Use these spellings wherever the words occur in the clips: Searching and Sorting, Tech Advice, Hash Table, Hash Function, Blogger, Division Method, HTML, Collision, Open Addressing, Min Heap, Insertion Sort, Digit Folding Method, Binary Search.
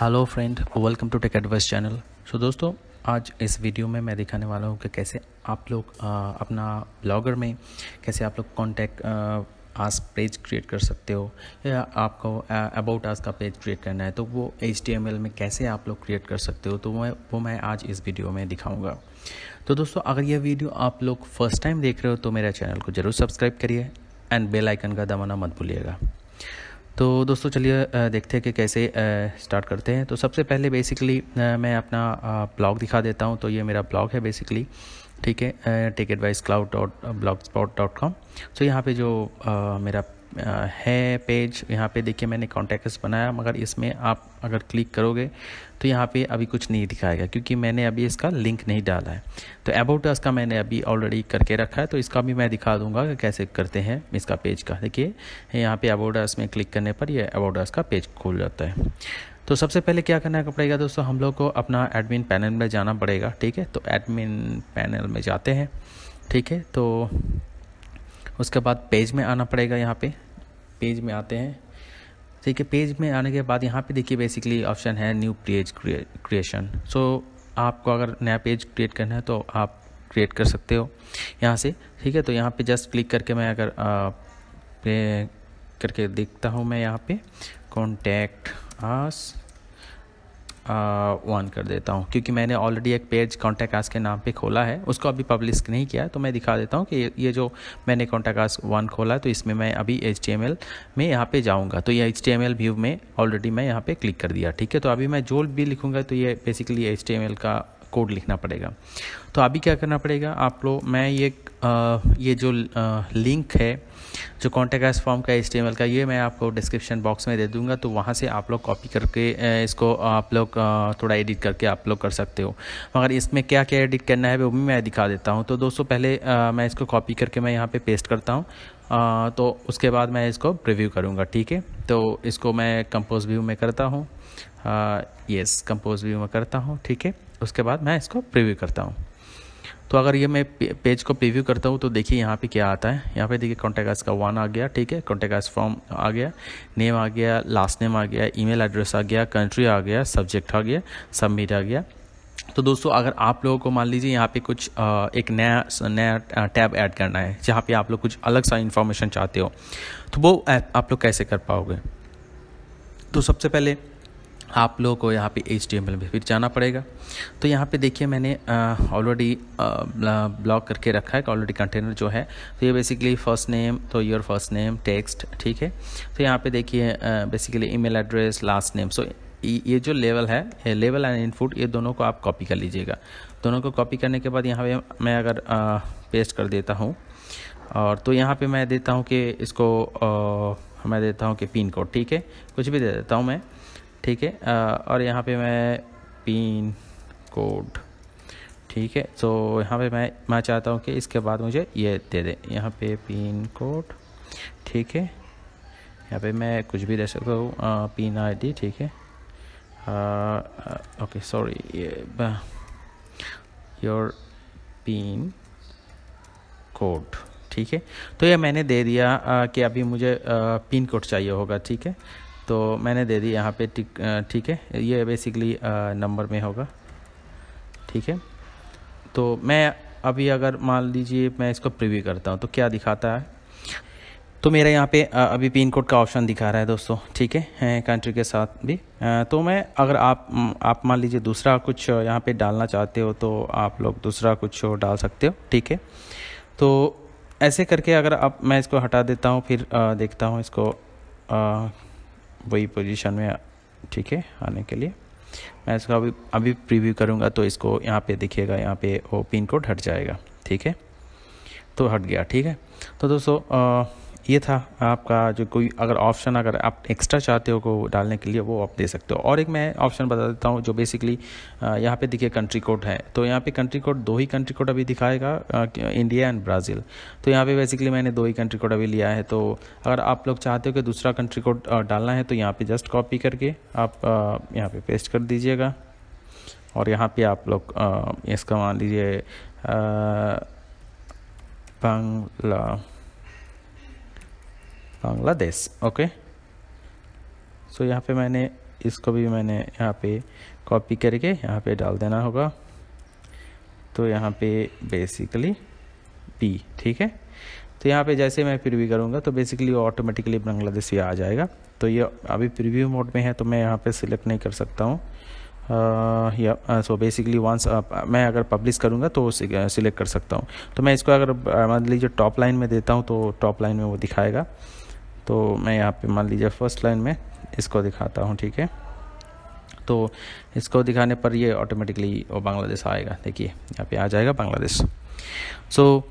Hello friend, welcome to Tech Advice channel. So दोस्तों, आज इस वीडियो में मैं दिखाने वाला हूँ कि कैसे आप लोग अपना ब्लॉगर में कैसे आप लोग कॉन्टैक्ट आस्क पेज क्रिएट कर सकते हो, या आपको अबाउट आस्क का पेज क्रिएट करना है तो वो HTML में कैसे आप लोग क्रिएट कर सकते हो, तो मैं आज इस वीडियो में दिखाऊंगा। तो दोस्तों, अगर यह वीडियो आप लोग फर्स्ट टाइम देख रहे हो तो मेरा चैनल को ज़रूर सब्सक्राइब करिए एंड बेल आइकन का दबाना मत भूलिएगा। तो दोस्तों चलिए देखते हैं कि कैसे स्टार्ट करते हैं। तो सबसे पहले बेसिकली मैं अपना ब्लॉग दिखा देता हूं। तो ये मेरा ब्लॉग है बेसिकली, ठीक है, techadvicecloud.blogspot.com। सो यहाँ पे जो मेरा है पेज, यहाँ पे देखिए मैंने कॉन्टैक्ट्स बनाया, मगर इसमें आप अगर क्लिक करोगे तो यहाँ पे अभी कुछ नहीं दिखाएगा क्योंकि मैंने अभी इसका लिंक नहीं डाला है। तो अबाउट अस का मैंने अभी ऑलरेडी करके रखा है, तो इसका भी मैं दिखा दूंगा कि कैसे करते हैं इसका पेज का। देखिए यहाँ पे अबाउट अस में क्लिक करने पर यह अबाउट अस का पेज खुल जाता है। तो सबसे पहले क्या करना पड़ेगा दोस्तों, हम लोग को अपना एडमिन पैनल में जाना पड़ेगा, ठीक है। तो एडमिन पैनल में जाते हैं, ठीक है। तो उसके बाद पेज में आना पड़ेगा, यहाँ पे पेज में आते हैं, ठीक है। पेज में आने के बाद यहाँ पे देखिए बेसिकली ऑप्शन है न्यू पेज क्रिएशन। सो आपको अगर नया पेज क्रिएट करना है तो आप क्रिएट कर सकते हो यहाँ से, ठीक है। तो यहाँ पे जस्ट क्लिक करके मैं अगर करके देखता हूँ, मैं यहाँ पे कॉन्टैक्ट आस 1 कर देता हूँ क्योंकि मैंने ऑलरेडी एक पेज कॉन्टैक्ट आस्क के नाम पे खोला है, उसको अभी पब्लिश नहीं किया है। तो मैं दिखा देता हूँ कि ये जो मैंने कॉन्टैक्ट आस्क 1 खोला है, तो इसमें मैं अभी HTML में यहाँ पे जाऊँगा। तो ये HTML व्यू में ऑलरेडी मैं यहाँ पे क्लिक कर दिया, ठीक है। तो अभी मैं जो भी लिखूँगा तो ये बेसिकली HTML का कोड लिखना पड़ेगा। तो अभी क्या करना पड़ेगा आप लोग, मैं ये जो लिंक है जो कॉन्टैक्ट आस्क फॉर्म का HTML का, ये मैं आपको डिस्क्रिप्शन बॉक्स में दे दूंगा। तो वहाँ से आप लोग कॉपी करके इसको आप लोग थोड़ा एडिट करके आप लोग कर सकते हो, मगर इसमें क्या क्या एडिट करना है वो भी मैं दिखा देता हूँ। तो दोस्तों पहले मैं इसको कॉपी करके मैं यहाँ पे पेस्ट करता हूँ, तो उसके बाद मैं इसको प्रीव्यू करूँगा, ठीक है। तो इसको मैं कंपोज व्यू में करता हूँ, यस कंपोज व्यू में करता हूँ, ठीक है। उसके बाद मैं इसको प्रीव्यू करता हूँ। तो अगर ये मैं पेज को प्रीव्यू करता हूँ तो देखिए यहाँ पे क्या आता है। यहाँ पे देखिए कॉन्टैक्ट आस्क का 1 आ गया, ठीक है। कॉन्टैक्ट आस्क फॉर्म आ गया, नेम आ गया, लास्ट नेम आ गया, ईमेल एड्रेस आ गया, कंट्री आ गया, सब्जेक्ट आ गया, सबमिट आ गया। तो दोस्तों अगर आप लोगों को मान लीजिए यहाँ पे कुछ एक नया टैब ऐड करना है जहाँ पे आप लोग कुछ अलग सा इन्फॉर्मेशन चाहते हो, तो वो आप लोग कैसे कर पाओगे। तो सबसे पहले आप लोगों को यहाँ पे HTML में फिर जाना पड़ेगा। तो यहाँ पे देखिए मैंने ऑलरेडी ब्लॉग करके रखा है ऑलरेडी कंटेनर जो है। तो ये बेसिकली फर्स्ट नेम, तो योर फर्स्ट नेम टेक्स्ट, ठीक है। तो यहाँ पे देखिए basically email address, last name. So ये जो लेवल है, लेवल एंड इनपुट, ये दोनों को आप कॉपी कर लीजिएगा। दोनों को कॉपी करने के बाद यहाँ पे मैं अगर पेस्ट कर देता हूँ, और तो यहाँ पे मैं देता हूँ कि इसको मैं देता हूँ कि पिन कोड, ठीक है, कुछ भी दे देता हूँ मैं, ठीक है। और यहाँ पे मैं पिन कोड, ठीक है। तो यहाँ पे मैं चाहता हूँ कि इसके बाद मुझे ये दे दे, यहाँ पे पिन कोड, ठीक है। यहाँ पे मैं कुछ भी दे सकता हूँ, पिन ID, ठीक है। ओके सॉरी, ये योर पिन कोड, ठीक है। तो ये मैंने दे दिया कि अभी मुझे पिन कोड चाहिए होगा, ठीक है। तो मैंने दे दी यहाँ पे, ठीक है। ये बेसिकली नंबर में होगा, ठीक है। तो मैं अभी अगर मान लीजिए मैं इसको प्रीव्यू करता हूँ तो क्या दिखाता है। तो मेरा यहाँ पे अभी पिन कोड का ऑप्शन दिखा रहा है दोस्तों, ठीक है, कंट्री के साथ भी। तो मैं अगर आप मान लीजिए दूसरा कुछ यहाँ पे डालना चाहते हो तो आप लोग दूसरा कुछ डाल सकते हो, ठीक है। तो ऐसे करके अगर आप, मैं इसको हटा देता हूँ, फिर देखता हूँ इसको वही पोजीशन में, ठीक है। आने के लिए मैं इसका अभी प्रीव्यू करूँगा, तो इसको यहाँ पे देखिएगा, यहाँ पे वो पिन कोड हट जाएगा, ठीक है। तो हट गया, ठीक है। तो दोस्तों ये था आपका जो कोई अगर ऑप्शन अगर आप एक्स्ट्रा चाहते हो को डालने के लिए, वो आप दे सकते हो। और एक मैं ऑप्शन बता देता हूँ जो बेसिकली यहाँ पे देखिए कंट्री कोड है। तो यहाँ पे कंट्री कोड 2 ही कंट्री कोड अभी दिखाएगा, इंडिया एंड ब्राज़ील। तो यहाँ पे बेसिकली मैंने 2 ही कंट्री कोड अभी लिया है। तो अगर आप लोग चाहते हो कि दूसरा कंट्री कोड डालना है तो यहाँ पर जस्ट कॉपी करके आप यहाँ पर पेस्ट कर दीजिएगा, और यहाँ पर आप लोग इसका मान लीजिए बांग्लादेश, ओके। सो यहाँ पे मैंने इसको भी मैंने यहाँ पे कॉपी करके यहाँ पे डाल देना होगा। तो यहाँ पे बेसिकली पी, ठीक है। तो यहाँ पे जैसे मैं प्रीव्यू करूँगा तो बेसिकली ऑटोमेटिकली बांग्लादेश आ जाएगा। तो ये अभी प्रीव्यू मोड में है तो मैं यहाँ पे सिलेक्ट नहीं कर सकता हूँ। या सो बेसिकली वंस मैं अगर पब्लिश करूँगा तो सिलेक्ट कर सकता हूँ। तो मैं इसको अगर मान लीजिए टॉप लाइन में देता हूँ तो टॉप लाइन में वो दिखाएगा। तो मैं यहाँ पे मान लीजिए फर्स्ट लाइन में इसको दिखाता हूँ, ठीक है। तो इसको दिखाने पर ये ऑटोमेटिकली वो बांग्लादेश आएगा। देखिए यहाँ पे आ जाएगा बांग्लादेश। सो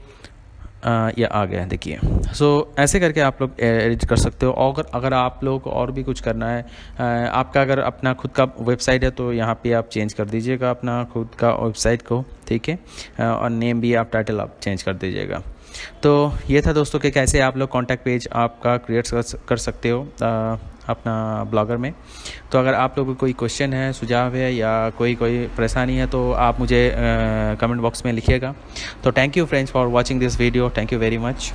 ये आ गया, देखिए। सो ऐसे करके आप लोग एडिट कर सकते हो। और अगर आप लोग को और भी कुछ करना है, आपका अगर अपना खुद का वेबसाइट है तो यहाँ पे आप चेंज कर दीजिएगा अपना खुद का वेबसाइट को, ठीक है। और नेम भी आप, टाइटल आप चेंज कर दीजिएगा। तो ये था दोस्तों कि कैसे आप लोग कॉन्टैक्ट पेज आपका क्रिएट कर सकते हो अपना ब्लॉगर में। तो अगर आप लोगों को कोई क्वेश्चन है, सुझाव है या कोई परेशानी है तो आप मुझे कमेंट बॉक्स में लिखिएगा। तो thank you friends for watching this video. Thank you very much.